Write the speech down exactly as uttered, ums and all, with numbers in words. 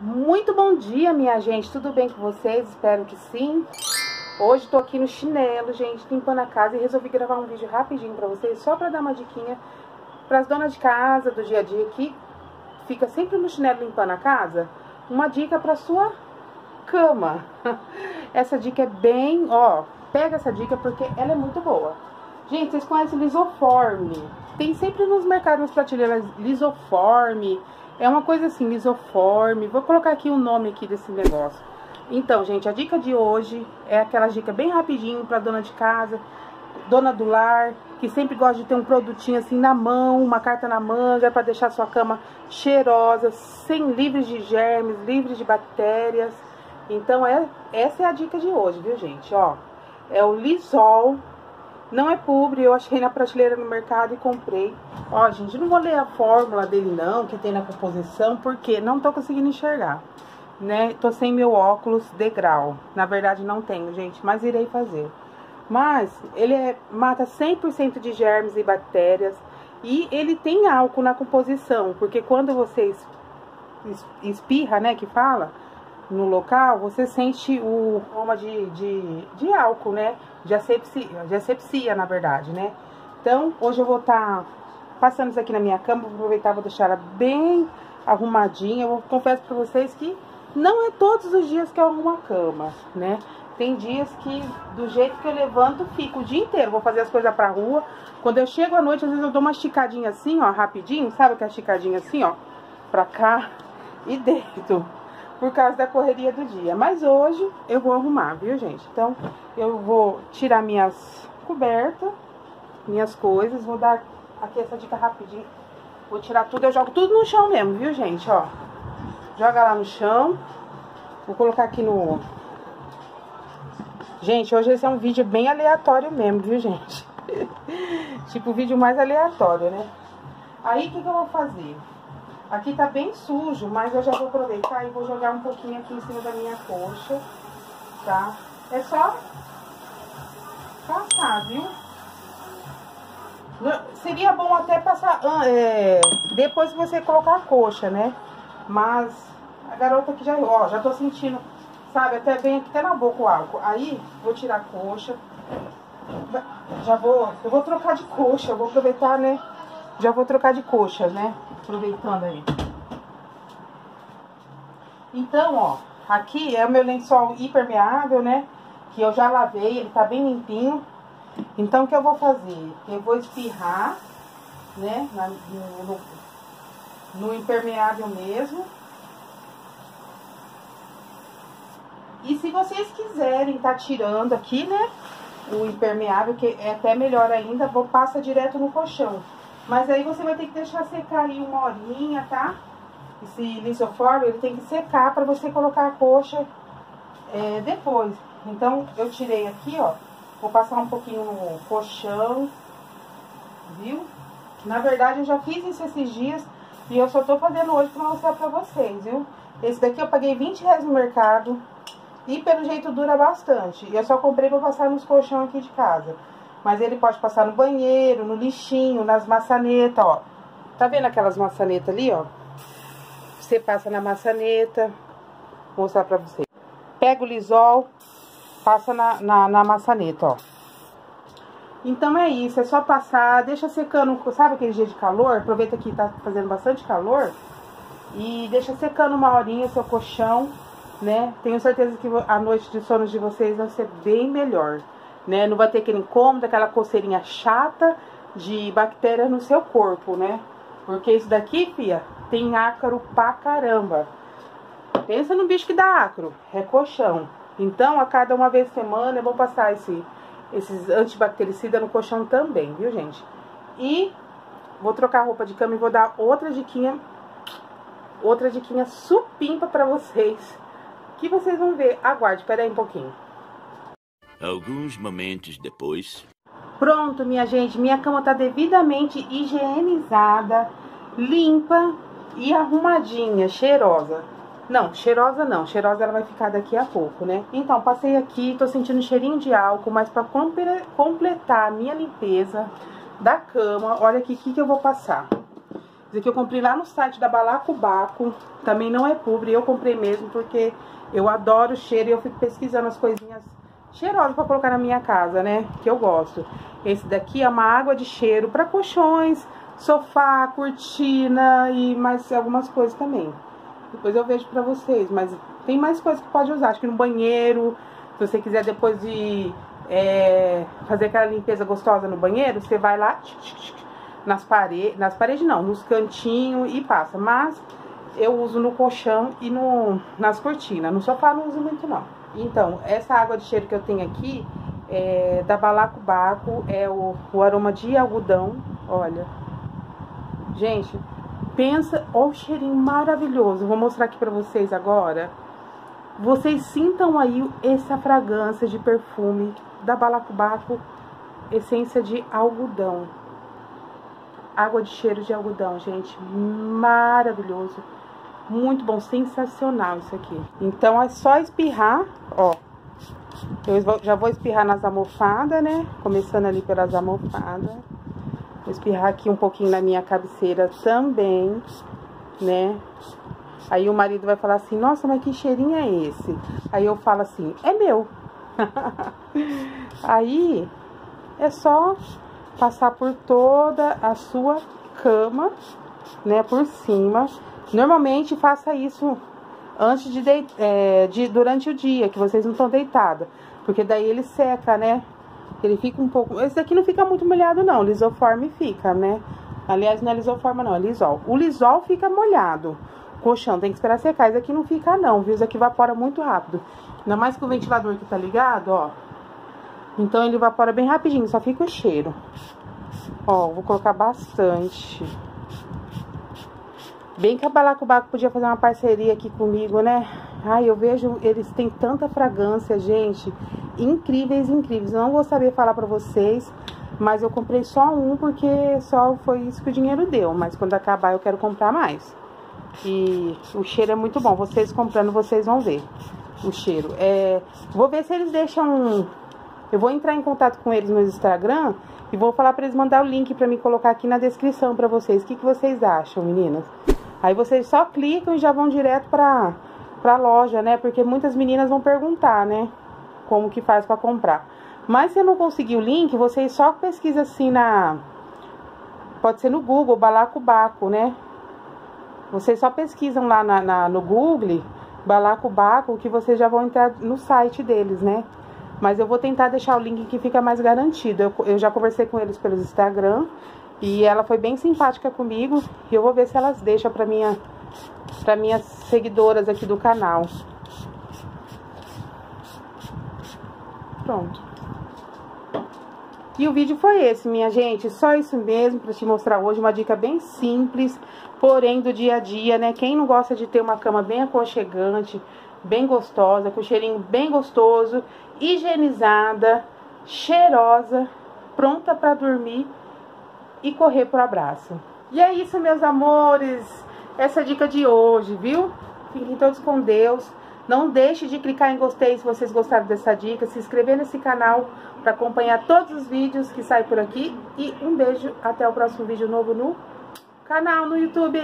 Muito bom dia, minha gente, tudo bem com vocês? Espero que sim. Hoje tô aqui no chinelo, gente, limpando a casa e resolvi gravar um vídeo rapidinho pra vocês, só pra dar uma diquinha pras donas de casa, do dia a dia, que fica sempre no chinelo limpando a casa. Uma dica pra sua cama. Essa dica é bem, ó, pega essa dica porque ela é muito boa. Gente, vocês conhecem lisoforme? Tem sempre nos mercados, nas prateleiras, lisoforme. É uma coisa assim, lisoforme. Vou colocar aqui o nome aqui desse negócio. Então, gente, a dica de hoje é aquela dica bem rapidinho pra dona de casa, dona do lar, que sempre gosta de ter um produtinho assim na mão, uma carta na manga, pra deixar sua cama cheirosa, sem livres de germes, livres de bactérias. Então, é, essa é a dica de hoje, viu, gente? Ó, é o Lysol. Não é publi, eu achei na prateleira no mercado e comprei. Ó, gente, não vou ler a fórmula dele não, que tem na composição, porque não tô conseguindo enxergar, né? Tô sem meu óculos de grau. Na verdade, não tenho, gente, mas irei fazer. Mas, ele é, mata cem por cento de germes e bactérias. E ele tem álcool na composição, porque quando você espirra, né, que fala, no local, você sente o aroma de, de, de álcool, né? De asepsia, de asepsia, na verdade, né? Então, hoje eu vou estar tá passando isso aqui na minha cama. Vou aproveitar, vou deixar ela bem arrumadinha. Eu confesso pra vocês que não é todos os dias que eu arrumo a cama, né? Tem dias que, do jeito que eu levanto, fico o dia inteiro. Vou fazer as coisas pra rua. Quando eu chego à noite, às vezes eu dou uma esticadinha assim, ó, rapidinho. Sabe que é esticadinha assim, ó? Pra cá e deito. Por causa da correria do dia. Mas hoje eu vou arrumar, viu, gente? Então, eu vou tirar minhas cobertas, minhas coisas. Vou dar aqui essa dica rapidinho. Vou tirar tudo, eu jogo tudo no chão mesmo, viu, gente? Ó, joga lá no chão. Vou colocar aqui no... Gente, hoje esse é um vídeo bem aleatório mesmo, viu, gente? Tipo, o vídeo mais aleatório, né? Aí, o que que eu vou fazer? Aqui tá bem sujo, mas eu já vou aproveitar e vou jogar um pouquinho aqui em cima da minha coxa, tá? É só passar, viu? Seria bom até passar é, depois que você colocar a coxa, né? Mas a garota aqui já, ó, já tô sentindo, sabe? Até vem aqui até na boca o álcool. Aí, vou tirar a coxa. Já vou, eu vou trocar de coxa, eu vou aproveitar, né? Já vou trocar de coxa, né? Aproveitando aí. Então, ó, aqui é o meu lençol impermeável, né? Que eu já lavei, ele tá bem limpinho. Então, o que eu vou fazer? Eu vou espirrar, né? No, no impermeável mesmo. E se vocês quiserem tá tirando aqui, né? O impermeável, que é até melhor ainda, vou passar direto no colchão. Mas aí você vai ter que deixar secar aí uma horinha, tá? Esse lisoforme, ele tem que secar pra você colocar a coxa é, depois. Então, eu tirei aqui, ó. Vou passar um pouquinho no colchão, viu? Na verdade, eu já fiz isso esses dias e eu só tô fazendo hoje pra mostrar pra vocês, viu? Esse daqui eu paguei vinte reais no mercado e, pelo jeito, dura bastante. E eu só comprei pra passar nos colchão aqui de casa. Mas ele pode passar no banheiro, no lixinho, nas maçanetas, ó. Tá vendo aquelas maçanetas ali, ó? Você passa na maçaneta. Vou mostrar pra vocês. Pega o Lysol, passa na, na, na maçaneta, ó. Então é isso, é só passar, deixa secando, sabe aquele dia de calor? Aproveita que tá fazendo bastante calor. E deixa secando uma horinha seu colchão, né? Tenho certeza que a noite de sono de vocês vai ser bem melhor. Né? Não vai ter aquele incômodo, aquela coceirinha chata de bactérias no seu corpo, né? Porque isso daqui, fia, tem ácaro pra caramba. Pensa no bicho que dá ácaro, é colchão. Então, a cada uma vez por semana eu vou passar esse, esses antibactericidas no colchão também, viu, gente? E vou trocar a roupa de cama e vou dar outra diquinha, outra diquinha supimpa pra vocês, que vocês vão ver. Aguarde, peraí um pouquinho. Alguns momentos depois... Pronto, minha gente, minha cama tá devidamente higienizada, limpa e arrumadinha, cheirosa. Não, cheirosa não, cheirosa ela vai ficar daqui a pouco, né? Então, passei aqui, tô sentindo um cheirinho de álcool, mas pra completar a minha limpeza da cama, olha aqui o que que eu vou passar. Esse aqui eu comprei lá no site da Balacobaco. Também não é publi, eu comprei mesmo porque eu adoro o cheiro e eu fico pesquisando as coisinhas cheirosas pra colocar na minha casa, né? Que eu gosto. Esse daqui é uma água de cheiro pra colchões, sofá, cortina e mais algumas coisas também. Depois eu vejo pra vocês, mas tem mais coisas que pode usar. Acho que no banheiro, se você quiser depois de é, fazer aquela limpeza gostosa no banheiro, você vai lá nas paredes, nas paredes não, nos cantinhos e passa. Mas eu uso no colchão e no, nas cortinas, no sofá não uso muito não. Então, essa água de cheiro que eu tenho aqui, é da Balacobaco, é o, o aroma de algodão, olha. Gente, pensa, ó o cheirinho maravilhoso, vou mostrar aqui pra vocês agora. Vocês sintam aí essa fragrância de perfume da Balacobaco, essência de algodão. Água de cheiro de algodão, gente, maravilhoso. Muito bom, sensacional isso aqui. Então é só espirrar, ó. Eu já vou espirrar nas almofadas, né? Começando ali pelas almofadas. Vou espirrar aqui um pouquinho na minha cabeceira também, né? Aí o marido vai falar assim, nossa, mas que cheirinho é esse? Aí eu falo assim, é meu. Aí é só passar por toda a sua cama, né? Por cima. Normalmente faça isso antes de, de, é, de durante o dia, que vocês não estão deitadas, porque daí ele seca, né? Ele fica um pouco... Esse daqui não fica muito molhado, não. O lisoforme fica, né? Aliás, não é lisoforme, não. É Lysol. O Lysol fica molhado. O colchão tem que esperar secar. Esse aqui não fica, não, viu? Esse aqui evapora muito rápido. Ainda mais que o ventilador que tá ligado, ó. Então, ele evapora bem rapidinho. Só fica o cheiro. Ó, vou colocar bastante. Bem que a Balacobaco podia fazer uma parceria aqui comigo, né? Ai, eu vejo... Eles têm tanta fragrância, gente... Incríveis, incríveis. Eu não vou saber falar pra vocês, mas eu comprei só um porque só foi isso que o dinheiro deu. Mas quando acabar eu quero comprar mais. E o cheiro é muito bom. Vocês comprando, vocês vão ver o cheiro. É, vou ver se eles deixam... Eu vou entrar em contato com eles no Instagram e vou falar pra eles mandar o link pra mim colocar aqui na descrição pra vocês. O que, que vocês acham, meninas? Aí vocês só clicam e já vão direto pra, pra loja, né? Porque muitas meninas vão perguntar, né? Como que faz pra comprar. Mas se eu não conseguir o link, vocês só pesquisam assim na... Pode ser no Google, Balacobaco, né? Vocês só pesquisam lá na, na, no Google, Balacobaco, que vocês já vão entrar no site deles, né? Mas eu vou tentar deixar o link que fica mais garantido. Eu, eu já conversei com eles pelo Instagram e ela foi bem simpática comigo. E eu vou ver se elas deixam pra, minha, pra minhas seguidoras aqui do canal. Pronto. E o vídeo foi esse, minha gente. Só isso mesmo pra te mostrar hoje. Uma dica bem simples, porém do dia a dia, né? Quem não gosta de ter uma cama bem aconchegante, bem gostosa, com cheirinho bem gostoso, higienizada, cheirosa, pronta pra dormir e correr pro abraço. E é isso, meus amores. Essa é a dica de hoje, viu? Fiquem todos com Deus. Não deixe de clicar em gostei se vocês gostaram dessa dica, se inscrever nesse canal para acompanhar todos os vídeos que saem por aqui. E um beijo, até o próximo vídeo novo no canal, no YouTube.